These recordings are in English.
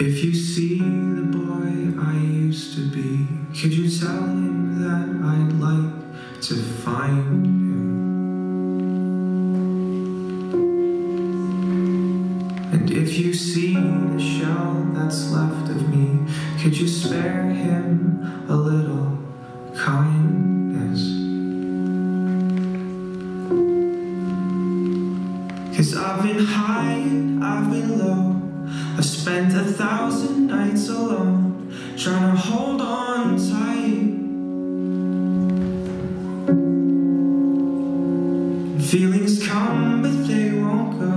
If you see the boy I used to be, could you tell him that I'd like to find him? And if you see the shell that's left of me, could you spare him a little kindness? 'Cause I've been high and I've been low, I've spent 1,000 nights alone, trying to hold on tight. Feelings come, but they won't go.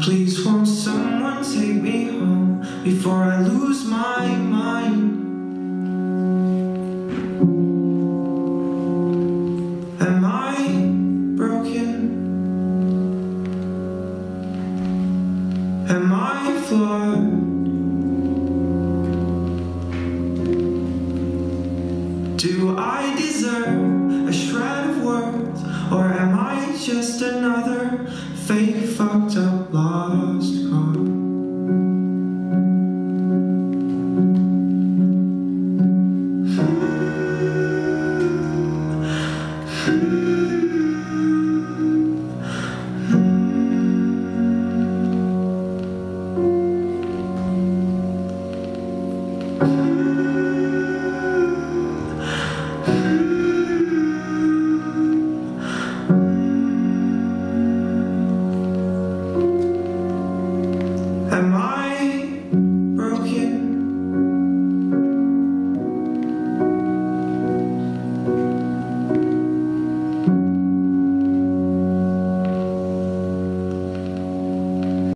Please won't someone take me home before I lose my mind? Am I broken? Am I flawed? Do I deserve a shred of words, or am I just another?